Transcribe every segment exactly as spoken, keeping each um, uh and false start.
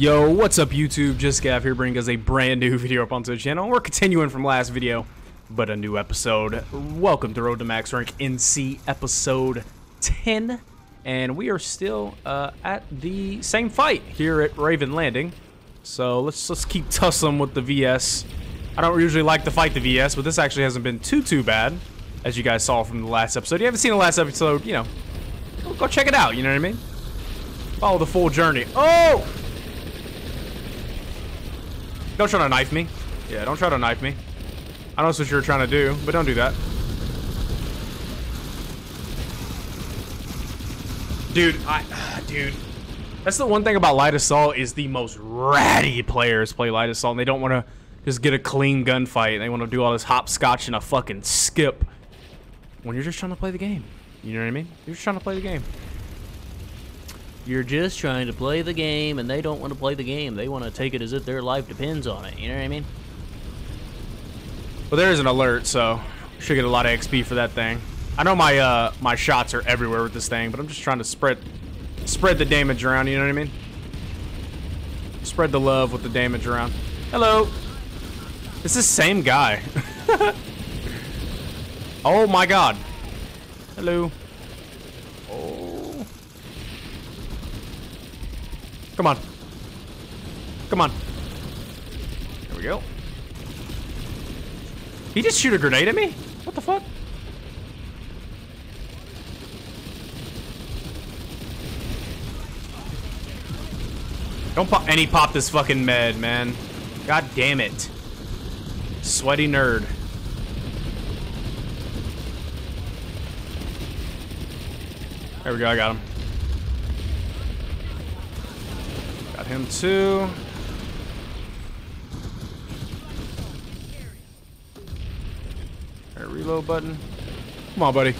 Yo, what's up YouTube? JustGav here, bringing us a brand new video up onto the channel. We're continuing from last video, but a new episode. Welcome to Road to Max Rank N C episode ten, and we are still uh, at the same fight here at Raven Landing. So let's let's keep tussling with the V S. I don't usually like to fight the V S, but this actually hasn't been too too bad, as you guys saw from the last episode. If you haven't seen the last episode, you know, go check it out. You know what I mean? Follow the full journey. Oh! Don't try to knife me. Yeah, don't try to knife me. I know that's what you're trying to do, but don't do that. Dude, I, dude. That's the one thing about Light Assault is the most ratty players play Light Assault, and they don't want to just get a clean gunfight, and they want to do all this hopscotch and a fucking skip when you're just trying to play the game. You know what I mean? You're just trying to play the game. You're just trying to play the game, and they don't want to play the game. They want to take it as if their life depends on it. You know what I mean? Well, there is an alert, so should get a lot of X P for that thing. I know my uh, my shots are everywhere with this thing, but I'm just trying to spread spread the damage around. You know what I mean? Spread the love with the damage around. Hello. It's the same guy. Oh my God. Hello. Oh. Come on. Come on. There we go. He just shoot a grenade at me? What the fuck? Don't pop. And he popped this fucking med, man. God damn it. Sweaty nerd. There we go. I got him. Him too. All right, reload button. Come on, buddy.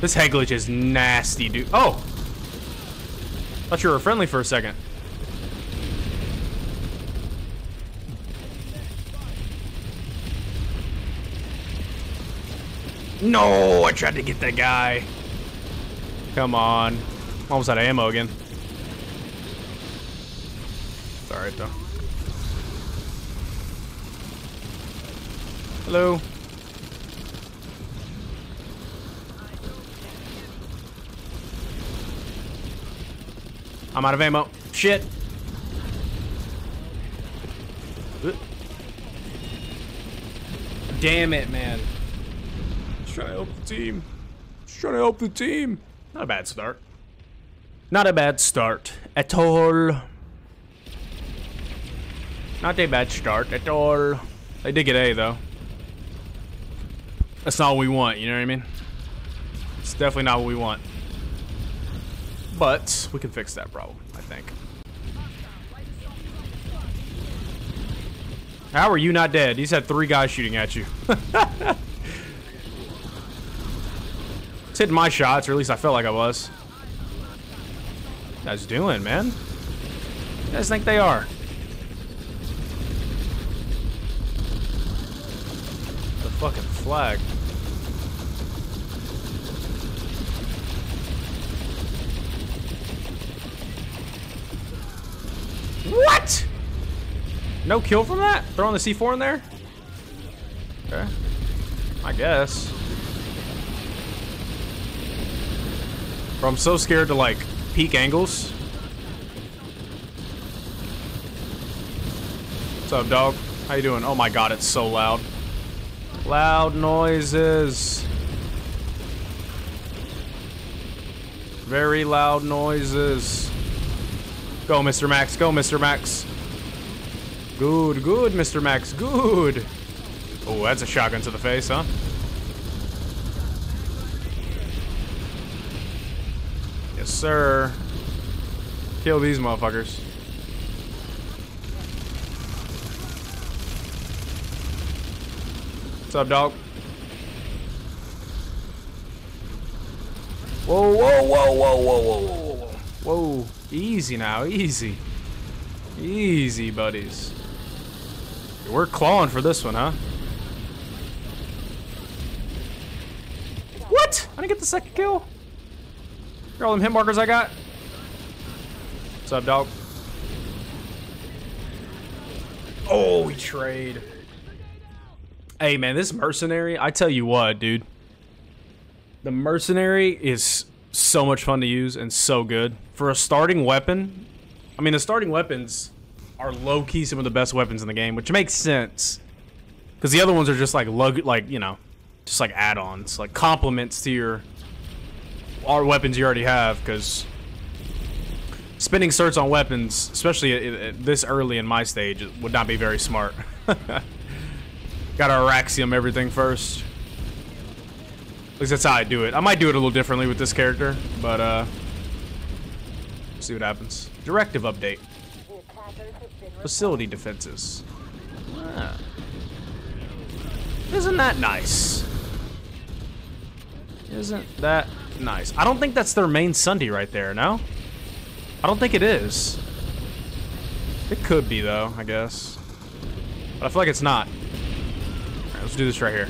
This head glitch is nasty, dude. Oh! Thought you were friendly for a second. No, I tried to get that guy. Come on. Almost out of ammo again. It's alright though. Hello. I'm out of ammo. Shit. Damn it, man. Just trying to help the team. Just trying to help the team. Not a bad start. Not a bad start at all. Not a bad start at all. They did get A though. That's not what we want, you know what I mean? It's definitely not what we want. But we can fix that problem, I think. How are you not dead? You just had three guys shooting at you. It's hitting my shots, or at least I felt like I was. What you guys doing, man? You guys think they are? The fucking flag. What? No kill from that? Throwing the C four in there? Okay. I guess. Bro, I'm so scared to like peak angles. What's up, dog? How you doing? Oh my God, it's so loud. Loud noises. Very loud noises. Go, Mister Max. Go, Mister Max. Good, good, Mister Max. Good. Oh, that's a shotgun to the face, huh? Yes, sir. Kill these motherfuckers. What's up, dog? Whoa, whoa, whoa, whoa, whoa, whoa, whoa, whoa. Whoa. Easy now, easy. Easy, buddies. We're clawing for this one, huh? What? I didn't get the second kill. All them hit markers I got. What's up, dog? Oh, we trade. Hey, man, this mercenary, I tell you what, dude. The mercenary is so much fun to use and so good. For a starting weapon, I mean, the starting weapons are low-key some of the best weapons in the game, which makes sense. Because the other ones are just like, lug like you know, just like add-ons, like complements to your our weapons you already have, because spending certs on weapons, especially at, at this early in my stage, would not be very smart. Got our Araxium everything first. At least that's how I do it. I might do it a little differently with this character, but uh, see what happens. Directive update. Facility defenses. Ah. Isn't that nice? Isn't that nice? I don't think that's their main Sunday right there, no? I don't think it is. It could be, though, I guess. But I feel like it's not. All right, let's do this right here.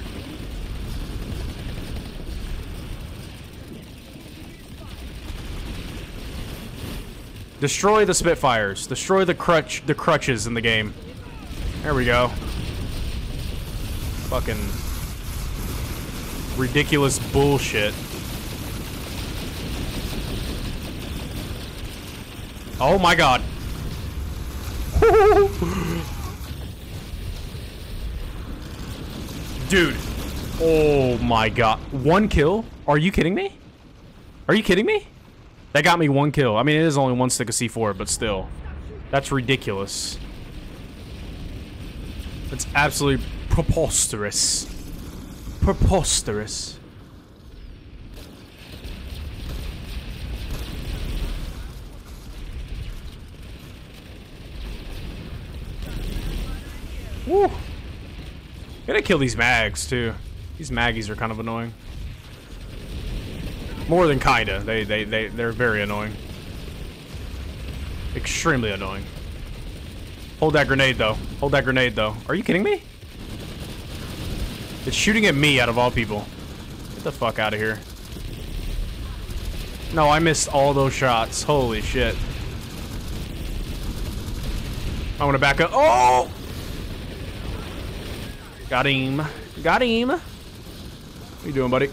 Destroy the Spitfires. Destroy the crutch, the crutches in the game. There we go. Fucking ridiculous bullshit. Oh my god. Dude. Oh my god. One kill? Are you kidding me? Are you kidding me? That got me one kill. I mean, it is only one stick of C four, but still. That's ridiculous. That's absolutely preposterous. Preposterous. Woo! Gotta kill these mags too. These maggies are kind of annoying. More than kinda. They they they they're very annoying. Extremely annoying. Hold that grenade though. Hold that grenade though. Are you kidding me? It's shooting at me out of all people. Get the fuck out of here. No, I missed all those shots. Holy shit. I want to back up. Oh! Got him. Got him. What are you doing, buddy?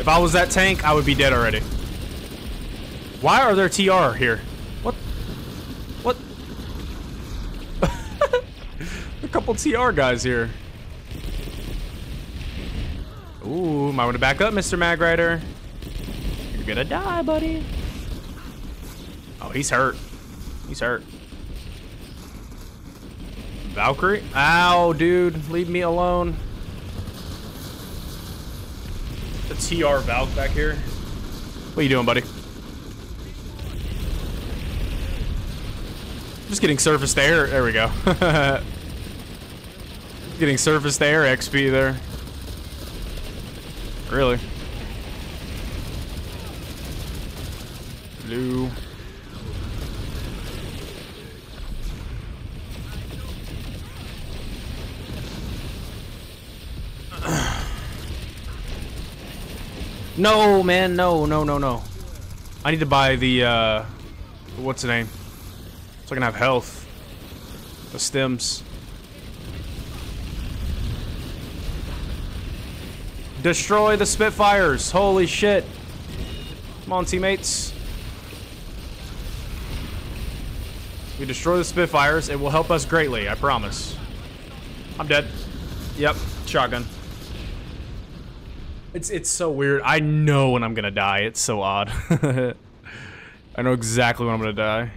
If I was that tank, I would be dead already. Why are there T R here? What? What? A couple T R guys here. Ooh, might want to back up, Mister Magrider. You're gonna die, buddy. Oh, he's hurt. He's hurt. Valkyrie? Ow, dude. Leave me alone. The T R Valk back here. What are you doing, buddy? Just getting surface to air. There we go. Getting surface to air X P there. Really? Blue. No, man. No, no, no, no. I need to buy the, uh, what's the name? So I can have health. The stems. Destroy the Spitfires. Holy shit. Come on, teammates. We destroy the Spitfires. It will help us greatly. I promise. I'm dead. Yep. Shotgun. It's it's so weird. I know when I'm gonna die. It's so odd. I know exactly when I'm gonna die.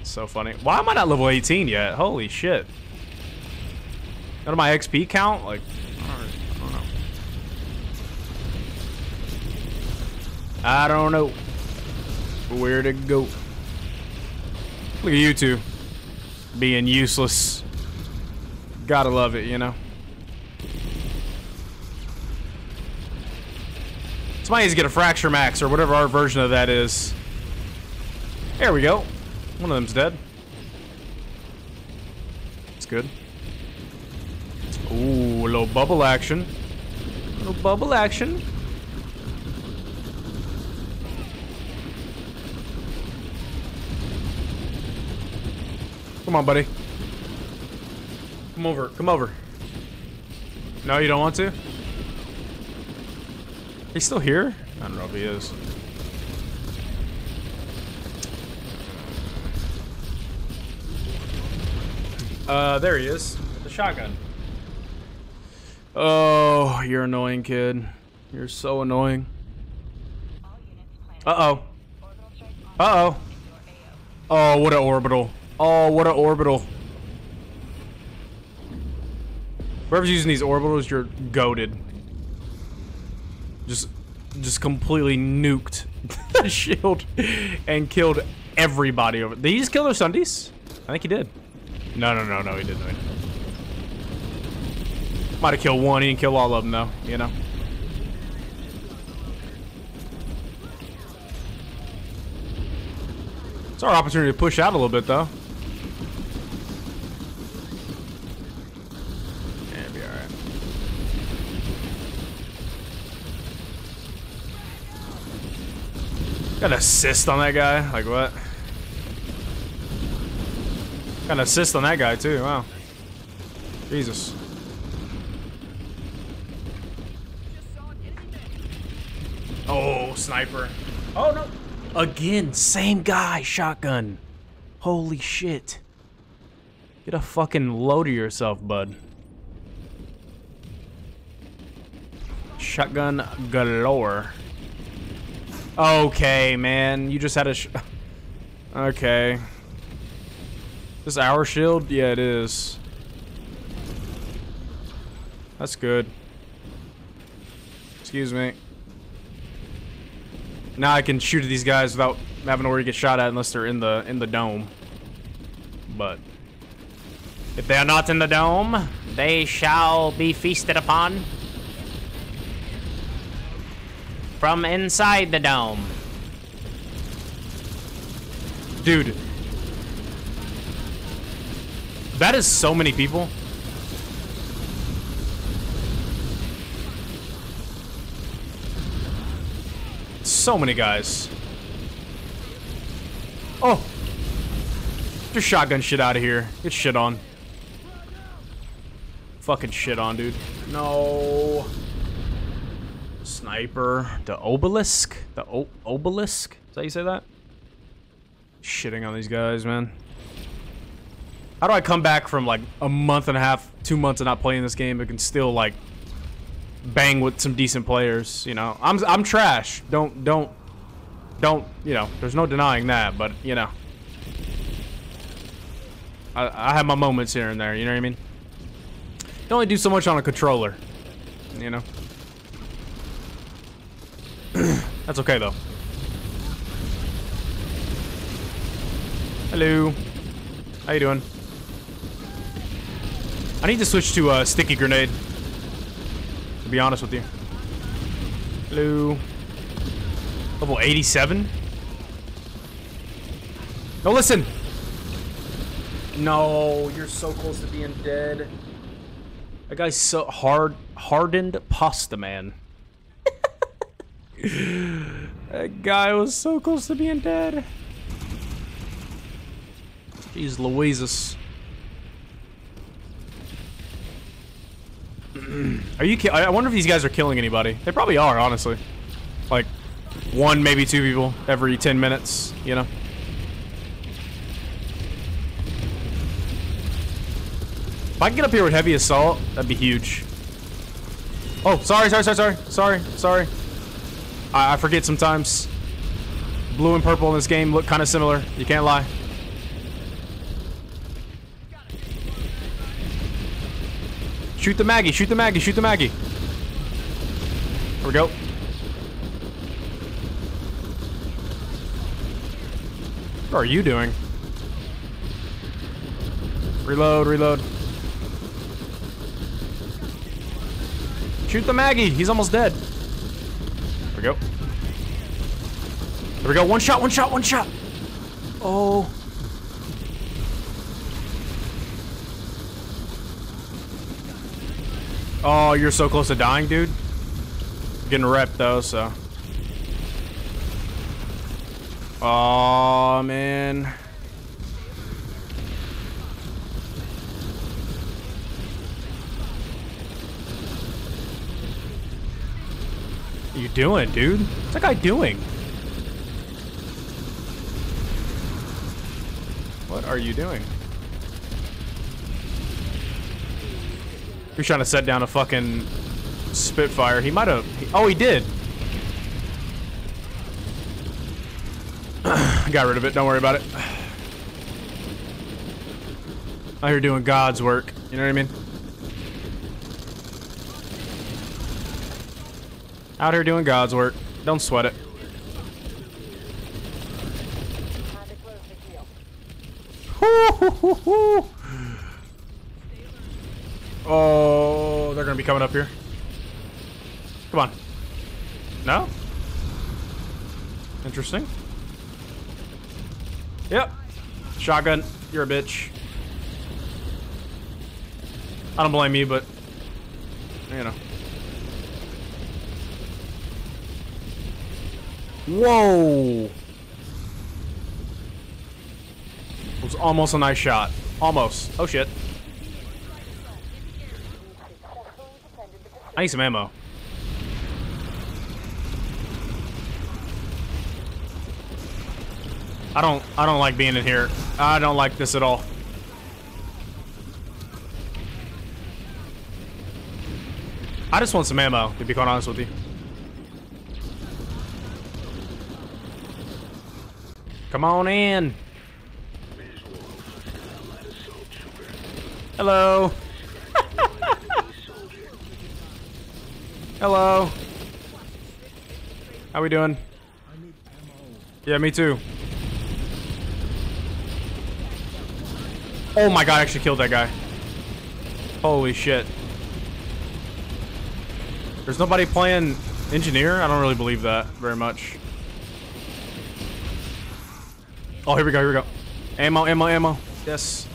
It's so funny. Why am I not level eighteen yet? Holy shit. Out of my X P count? Like, I don't know. I don't know where to go. Look at you two. Being useless. Gotta love it, you know? Somebody needs to get a Fracture Max or whatever our version of that is. There we go. One of them's dead. That's good. Ooh, a little bubble action. A little bubble action. Come on, buddy. Come over. Come over. No, you don't want to? He's still here? I don't know if he is. Uh, there he is. With the shotgun. Oh, you're annoying, kid. You're so annoying. Uh-oh. Uh-oh. Oh, what an orbital. Oh, what an orbital. Whoever's using these orbitals, you're goated. Just, just completely nuked the shield and killed everybody over. Did he just kill their Sundays? I think he did. No, no, no, no, he didn't. No, he didn't. Might have killed one. He didn't kill all of them, though. You know. It's our opportunity to push out a little bit, though. Yeah, it'd be all right. Got an assist on that guy. Like what? Got an assist on that guy too. Wow. Jesus. Oh, sniper. Oh no. Again, same guy, shotgun. Holy shit. Get a fucking load of yourself, bud. Shotgun galore. Okay, man. You just had a sh- Okay. Is this our shield? Yeah, it is. That's good. Excuse me. Now I can shoot at these guys without having to worry to get shot at unless they're in the in the dome. But if they are not in the dome, they shall be feasted upon from inside the dome. Dude. That is so many people. So many guys. Oh. Get your shotgun shit out of here. Get shit on. Fucking shit on, dude. No. Sniper. The obelisk? The o obelisk? Is that how you say that? Shitting on these guys, man. How do I come back from like a month and a half, two months of not playing this game but can still like bang with some decent players, you know? I'm I'm trash. Don't don't don't, you know, there's no denying that, but you know. I I have my moments here and there, you know what I mean? Can only do so much on a controller. You know. That's okay though. Hello. How you doing? I need to switch to a uh, sticky grenade. To be honest with you. Hello. Level eighty-seven? No, listen! No, you're so close to being dead. That guy's so hard, hardened pasta man. That guy was so close to being dead. Jeez Louises. Are you ki- I wonder if these guys are killing anybody. They probably are, honestly. Like, one, maybe two people every ten minutes, you know? If I can get up here with heavy assault, that'd be huge. Oh, sorry, sorry, sorry, sorry, sorry, sorry. I, I forget sometimes. Blue and purple in this game look kind of similar. You can't lie. Shoot the Maggie, shoot the Maggie, shoot the Maggie. Here we go. What are you doing? Reload, reload. Shoot the Maggie, he's almost dead. Here we go. Here we go, one shot, one shot, one shot. Oh. Oh, you're so close to dying, dude. Getting repped, though, so. Oh, man. you doing, dude? What's that guy doing? What are you doing? You're trying to set down a fucking Spitfire. He might have. Oh, he did. Got rid of it. Don't worry about it. Out here doing God's work. You know what I mean? Out here doing God's work. Don't sweat it. Oh, they're gonna be coming up here. Come on. No? Interesting. Yep. Shotgun, you're a bitch. I don't blame you, but you know. Whoa. It was almost a nice shot. Almost. Oh shit. I need some ammo. I don't I don't like being in here. I don't like this at all. I just want some ammo, to be quite honest with you. Come on in. Hello. Hello. How we doing? Yeah, me too. Oh my god, I actually killed that guy. Holy shit. There's nobody playing engineer? I don't really believe that very much. Oh, here we go, here we go. Ammo, ammo, ammo. Yes.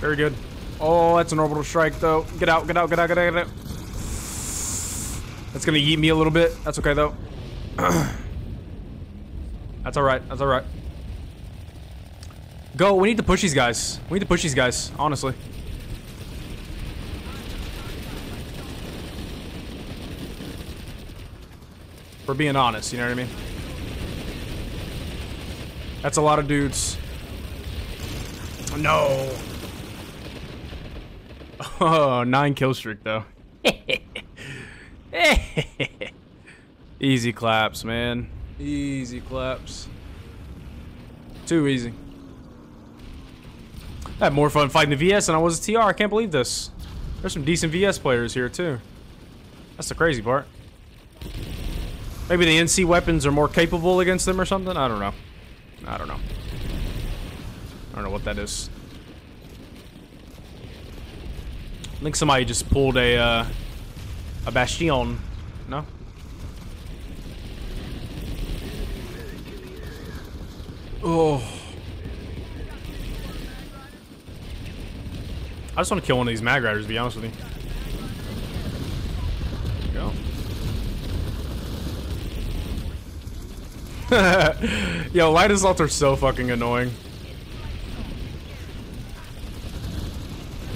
Very good. Oh, that's an orbital strike, though. Get out, get out, get out, get out, get out. That's gonna yeet me a little bit. That's okay, though. That's alright, that's alright. Go, we need to push these guys. We need to push these guys, honestly. We're being honest, you know what I mean? That's a lot of dudes. No. Oh, nine kill streak though. Easy claps, man. Easy claps. Too easy. I had more fun fighting the V S than I was a T R. I can't believe this. There's some decent V S players here, too. That's the crazy part. Maybe the N C weapons are more capable against them or something? I don't know. I don't know. I don't know what that is. I think somebody just pulled a, uh, a Bastion. No? Oh. I just want to kill one of these Magriders, to be honest with you. There you go. Yo, light assaults are so fucking annoying.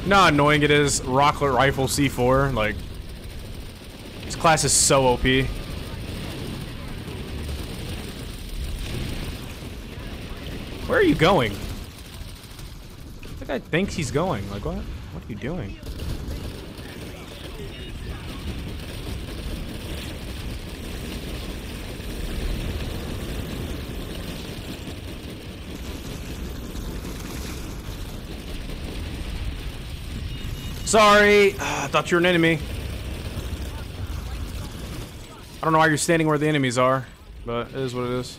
You know how annoying it is? Rocklet Rifle C four, like... This class is so O P. Where are you going? That guy thinks he's going. Like, what? What are you doing? Sorry! I thought you were an enemy. I don't know why you're standing where the enemies are, but it is what it is.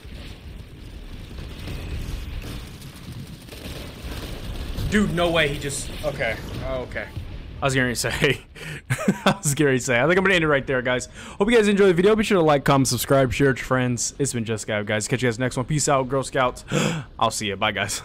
Dude, no way, he just... Okay. Oh, okay. I was going to say... I was going to say... I think I'm going to end it right there, guys. Hope you guys enjoyed the video. Be sure to like, comment, subscribe, share it to your friends. It's been JustGav, guys. Catch you guys next one. Peace out, Girl Scouts. I'll see you. Bye, guys.